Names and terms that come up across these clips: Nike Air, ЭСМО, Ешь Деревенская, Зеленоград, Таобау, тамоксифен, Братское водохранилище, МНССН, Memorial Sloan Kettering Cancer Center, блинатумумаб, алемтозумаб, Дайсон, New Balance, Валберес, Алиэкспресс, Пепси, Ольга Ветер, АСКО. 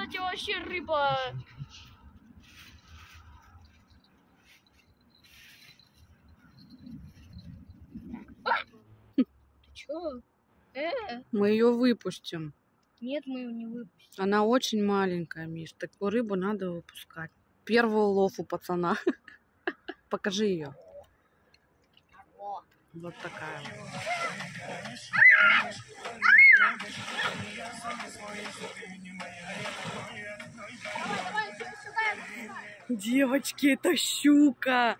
кстати, вообще рыба. Ты чё? Мы ее выпустим. Нет, мы ее не выпустим. Она очень маленькая, Миш. Такую рыбу надо выпускать. Первый улов у пацана. Покажи ее. Вот такая. Девочки, это щука.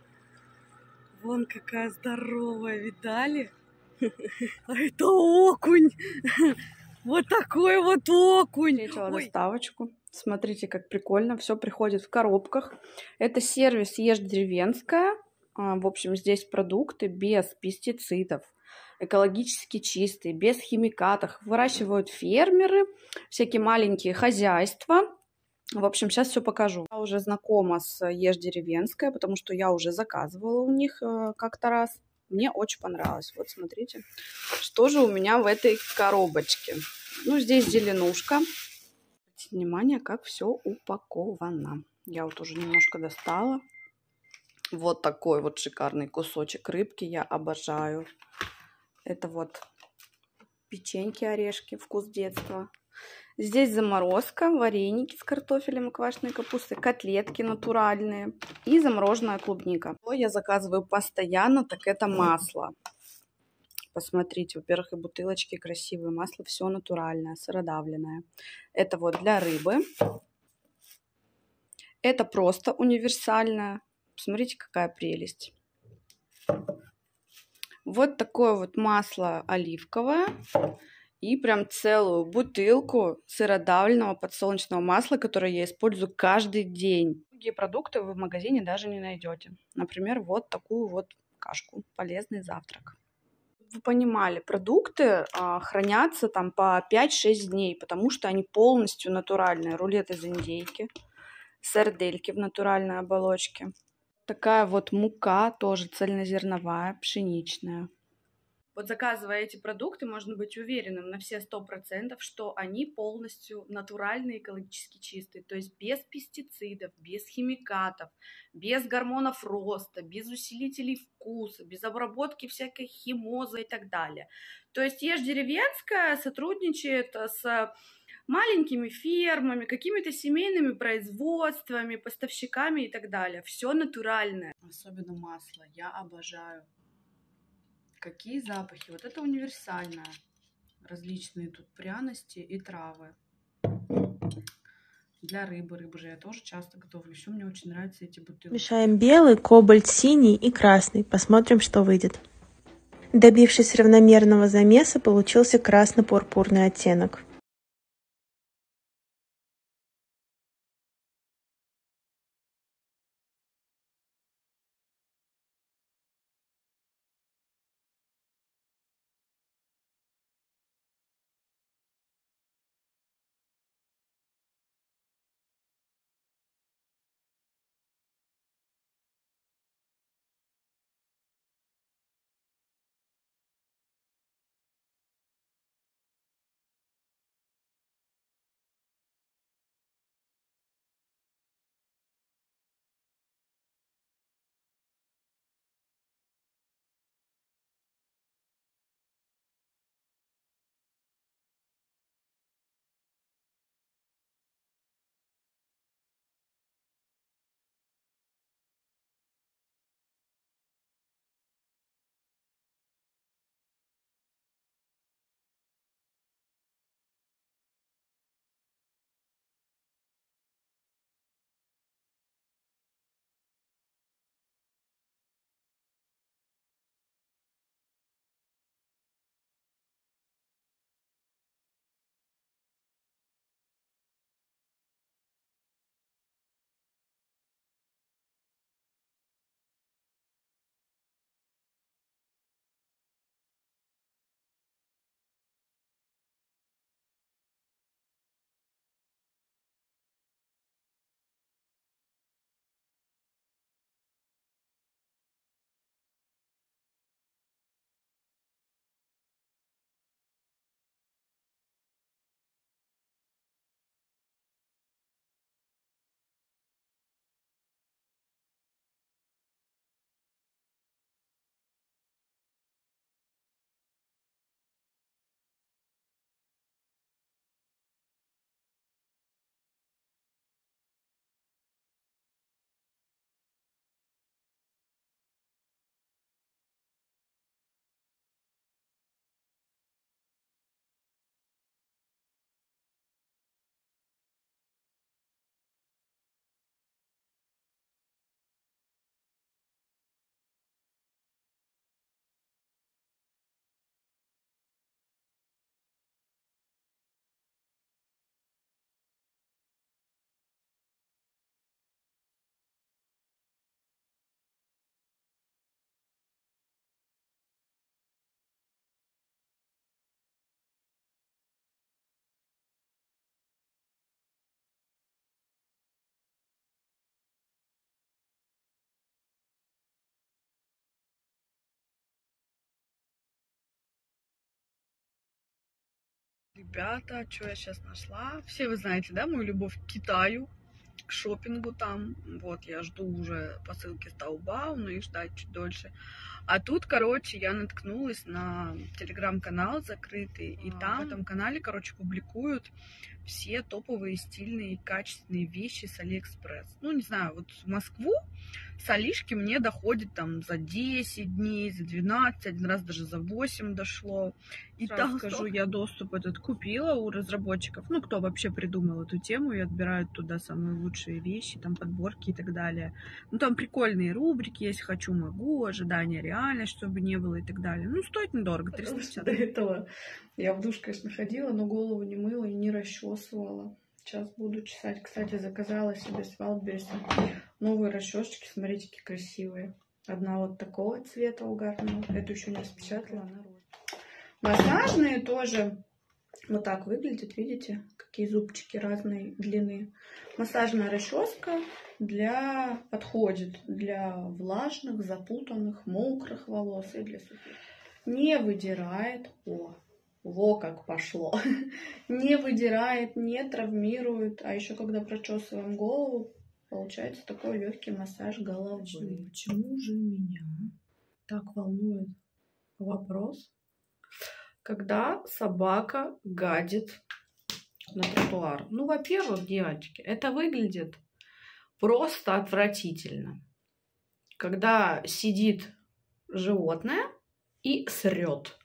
Вон какая здоровая, видали? А это окунь. Вот такой вот окунь. Встретила доставочку. Смотрите, как прикольно. Все приходит в коробках. Это сервис «Ешь Деревенская». В общем, здесь продукты без пестицидов, экологически чистые, без химикатов. Выращивают фермеры, всякие маленькие хозяйства. В общем, сейчас все покажу. Я уже знакома с «Ешь Деревенская», потому что я уже заказывала у них как-то раз. Мне очень понравилось. Вот смотрите, что же у меня в этой коробочке. Ну, здесь зеленушка. Внимание, как все упаковано. Я вот уже немножко достала. Вот такой вот шикарный кусочек рыбки. Я обожаю. Это вот печеньки, орешки. Вкус детства. Здесь заморозка, вареники с картофелем и квашеной капустой, котлетки натуральные и замороженная клубника. Что я заказываю постоянно, так это масло. Посмотрите, во-первых, и бутылочки красивые. Масло все натуральное, сыродавленное. Это вот для рыбы. Это просто универсальное. Смотрите, какая прелесть. Вот такое вот масло оливковое. И прям целую бутылку сыродавленного подсолнечного масла, которое я использую каждый день. Многие продукты вы в магазине даже не найдете. Например, вот такую вот кашку. Полезный завтрак. Вы понимали, продукты хранятся там по 5-6 дней, потому что они полностью натуральные. Рулет из индейки. Сардельки в натуральной оболочке. Такая вот мука, тоже цельнозерновая, пшеничная. Вот заказывая эти продукты, можно быть уверенным на все 100%, что они полностью натуральные, экологически чистые. То есть без пестицидов, без химикатов, без гормонов роста, без усилителей вкуса, без обработки всякой химозы и так далее. То есть «Ешь Деревенская» сотрудничает с маленькими фермами, какими-то семейными производствами, поставщиками и так далее. Все натуральное. Особенно масло. Я обожаю. Какие запахи. Вот это универсальное. Различные тут пряности и травы. Для рыбы. Рыбу же я тоже часто готовлю. Еще мне очень нравятся эти бутылки. Мешаем белый, кобальт, синий и красный. Посмотрим, что выйдет. Добившись равномерного замеса, получился красно-пурпурный оттенок. Ребята, что я сейчас нашла? Все вы знаете, да, мою любовь к Китаю, к шопингу там. Вот, я жду уже посылки с Таобау, но их ждать чуть дольше. А тут, короче, я наткнулась на телеграм-канал закрытый, и там в этом канале, короче, публикуют все топовые, стильные, качественные вещи с Алиэкспресс. Ну, не знаю, вот в Москву с Алишки мне доходит там за 10 дней, за 12, один раз даже за 8 дошло. И так скажу, я доступ этот купила у разработчиков, ну, кто вообще придумал эту тему и отбирают туда самые лучшие вещи, там подборки и так далее. Ну, там прикольные рубрики есть, хочу, могу, ожидания, реальности, чтобы не было и так далее. Ну, стоит недорого, 350. До этого я в душ, конечно, ходила, но голову не мыла и не расчесывала. Сейчас буду чесать. Кстати, заказала себе с Валбереса новые расчесочки. Смотрите, какие красивые. Одна вот такого цвета угарного. Эту еще не распечатала. Массажные тоже. Вот так выглядит, видите? Какие зубчики разной длины. Массажная расческа подходит для влажных, запутанных, мокрых волос и для сухих. Не выдирает. Во как пошло. Не выдирает, не травмирует. А еще когда прочесываем голову, получается такой легкий массаж головы. Почему же меня так волнует вопрос, когда собака гадит на тротуар? Ну, во-первых, девочки, это выглядит просто отвратительно, когда сидит животное и срет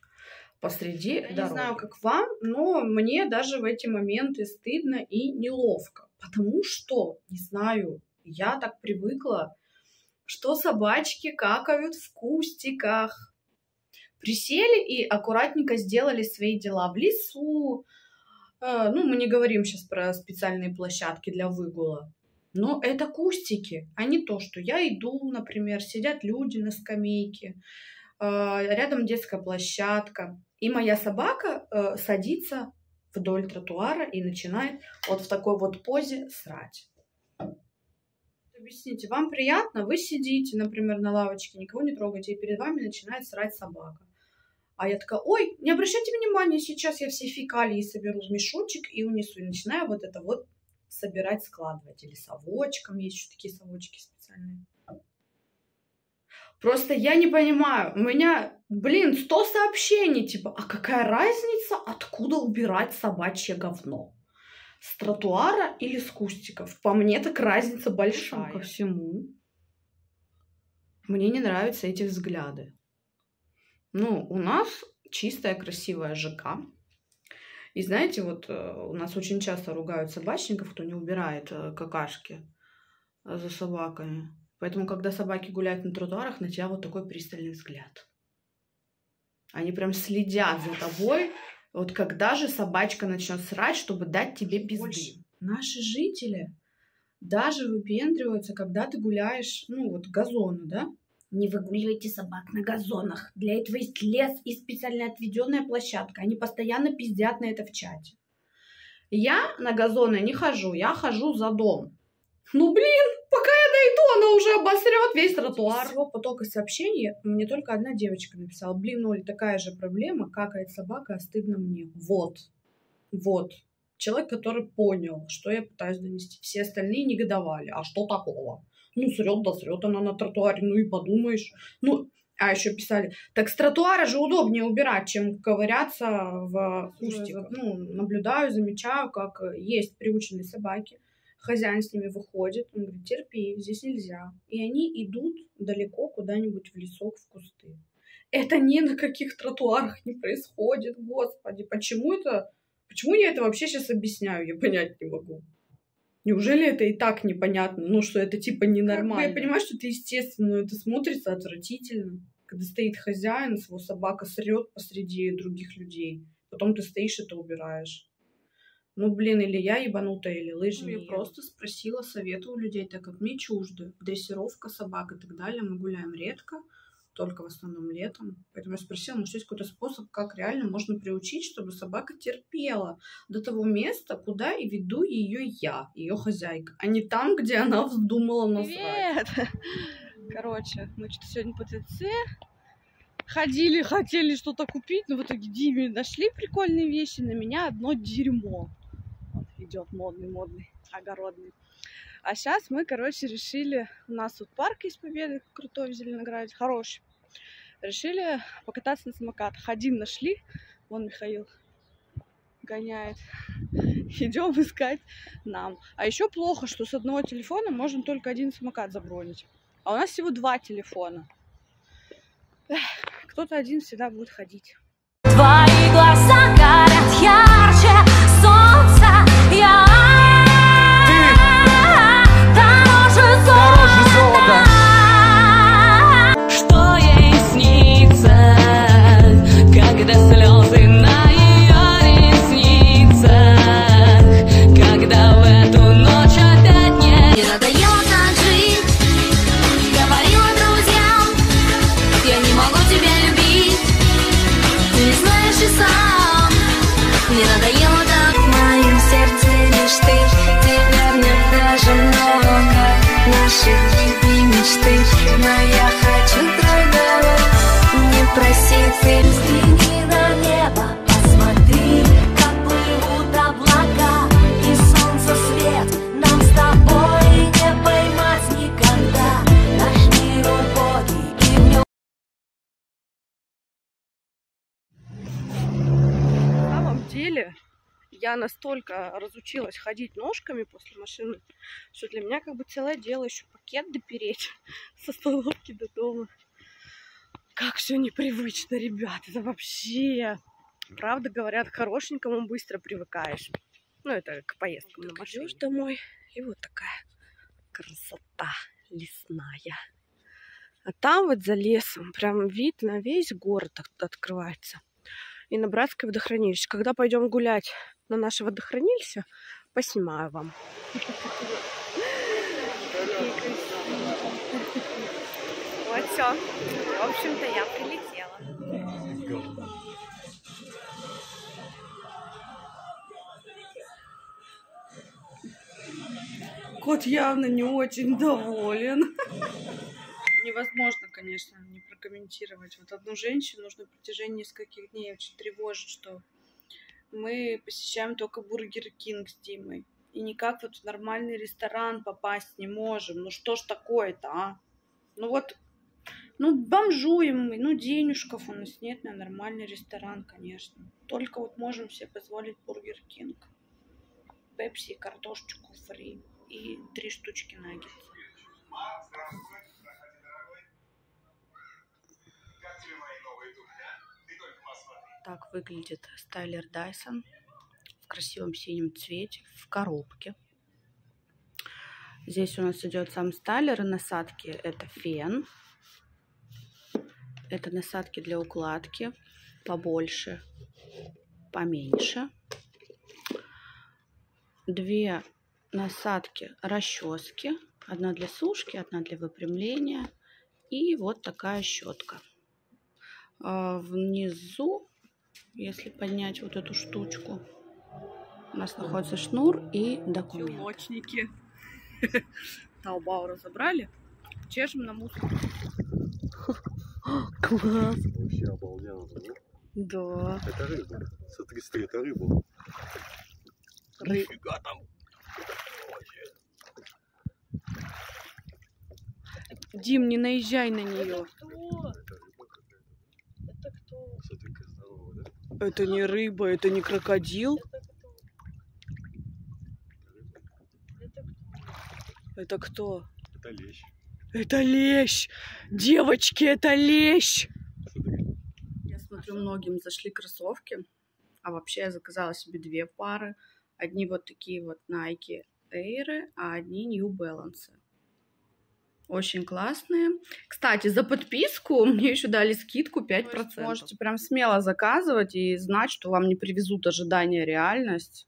посреди дороги. Я не знаю, как вам, но мне даже в эти моменты стыдно и неловко, потому что, не знаю, я так привыкла, что собачки какают в кустиках. Присели и аккуратненько сделали свои дела в лесу. Ну, мы не говорим сейчас про специальные площадки для выгула. Но это кустики, а не то, что я иду, например, сидят люди на скамейке, рядом детская площадка, и моя собака садится вдоль тротуара и начинает вот в такой вот позе срать. Объясните, вам приятно? Вы сидите, например, на лавочке, никого не трогаете, и перед вами начинает срать собака. А я такая, ой, не обращайте внимания, сейчас я все фекалии соберу в мешочек и унесу. И начинаю вот это вот собирать, складывать. Или совочком, есть еще такие совочки специальные. Просто я не понимаю, у меня, блин, 100 сообщений, типа, а какая разница, откуда убирать собачье говно? С тротуара или с кустиков? По мне так разница большая. Ко всему, мне не нравятся эти взгляды. Ну, у нас чистая, красивая ЖК. И знаете, вот у нас очень часто ругают собачников, кто не убирает какашки за собаками. Поэтому, когда собаки гуляют на тротуарах, на тебя вот такой пристальный взгляд. Они прям следят за тобой. Вот когда же собачка начнет срать, чтобы дать тебе пизды? Больше. Наши жители даже выпендриваются, когда ты гуляешь, ну вот газону, да? Не выгуливайте собак на газонах. Для этого есть лес и специально отведенная площадка. Они постоянно пиздят на это в чате. Я на газоны не хожу, я хожу за дом. Ну блин, пока я дойду, она уже обосрет весь тротуар. Из всего потока сообщений мне только одна девочка написала. Блин, Оль, такая же проблема, какает собака, а стыдно мне. Вот. Человек, который понял, что я пытаюсь донести. Все остальные негодовали. А что такого? Ну, срет, да срет она на тротуаре, ну и подумаешь. Ну, а еще писали, так с тротуара же удобнее убирать, чем ковыряться в кустиках. Ну, наблюдаю, замечаю, как есть приученные собаки. Хозяин с ними выходит, он говорит, терпи, здесь нельзя. И они идут далеко куда-нибудь в лесок, в кусты. Это ни на каких тротуарах не происходит, господи. Почему я это вообще сейчас объясняю, я понять не могу. Неужели это и так непонятно, ну что это типа ненормально? Я понимаю, что это естественно, но это смотрится отвратительно. Когда стоит хозяин, его собака срет посреди других людей. Потом ты стоишь и ты убираешь. Ну, блин, или я ебанутая, или лыжи. Я просто спросила совета у людей, так как мне чуждо. Дрессировка собак и так далее. Мы гуляем редко, только в основном летом. Поэтому я спросила, может, есть какой-то способ, как реально можно приучить, чтобы собака терпела до того места, куда и веду ее я, ее хозяйка, а не там, где она вздумала назвать. Привет! Короче, мы что-то сегодня по ТЦ. Ходили, хотели что-то купить, но в итоге Диме нашли прикольные вещи. На меня одно дерьмо. Вот, идет модный, огородный. А сейчас мы, короче, решили... У нас тут парк есть Победы, крутой в Зеленограде, хороший. Решили покататься на самокатах. Один нашли. Вон Михаил гоняет. Идем искать нам. А еще плохо, что с одного телефона можно только один самокат забронить. А у нас всего 2 телефона. Кто-то один всегда будет ходить. Твои глаза горят ярче солнца, я дороже золота. Что ей снится, когда слезы на ее ресницах, когда в эту ночь опять нет. Не надоело так жить, говорила друзьям, я не могу тебя любить, ты не знаешь и сам. Не надоело так, в моем сердце лишь ты, теперь мне даже много наших и мечты, но я хочу другого, не проси ты. Взгляни на небо, посмотри, как плывут облака, и солнце свет нам с тобой не поймать никогда. Наш мир убогий и в нем... На самом деле... Я настолько разучилась ходить ножками после машины, что для меня как бы целое дело еще пакет допереть со столовки до дома. Как все непривычно, ребят, это вообще... Правда, говорят, к хорошенькому быстро привыкаешь. Ну, это к поездкам на машине. Идешь домой, и вот такая красота лесная. А там вот за лесом прям вид на весь город открывается. И на Братское водохранилище. Когда пойдем гулять на наше водохранилище, поснимаю вам. Вот все. В общем-то, я прилетела. Кот явно не очень доволен. Невозможно, конечно, не прокомментировать. Вот одну женщину нужно в протяжении нескольких дней очень тревожить, что мы посещаем только Burger King с Димой. И никак вот в нормальный ресторан попасть не можем. Ну что ж такое-то, а? Ну вот, ну бомжуем мы, ну денежков у нас нет на нормальный ресторан, конечно. Только вот можем себе позволить Burger King, пепси, картошечку фри и 3 штучки наггетса. Так выглядит стайлер Дайсон в красивом синем цвете, в коробке. Здесь у нас идет сам стайлер и насадки. Это фен. Это насадки для укладки. Побольше, поменьше. 2 насадки расчески. Одна для сушки, одна для выпрямления. И вот такая щетка. Внизу, если поднять вот эту штучку, у нас находится шнур и документ. Чулочники. Таобау разобрали. Чешем на мусор. Класс. Вообще обалденно, да? Да. Это рыба. Смотри, это рыба. Рыба там. Дим, не наезжай на нее. Это не рыба, это не крокодил. Это кто? Это лещ. Это лещ! Девочки, это лещ! Я смотрю, многим зашли кроссовки. А вообще я заказала себе 2 пары. Одни вот такие вот Nike Air, а одни New Balance. Очень классные. Кстати, за подписку мне еще дали скидку 5%. Можете прям смело заказывать и знать, что вам не привезут ожидания реальность.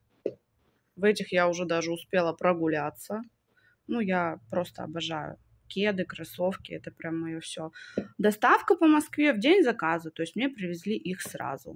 В этих я уже даже успела прогуляться. Ну, я просто обожаю кеды, кроссовки. Это прям мое все. Доставка по Москве в день заказа. То есть мне привезли их сразу.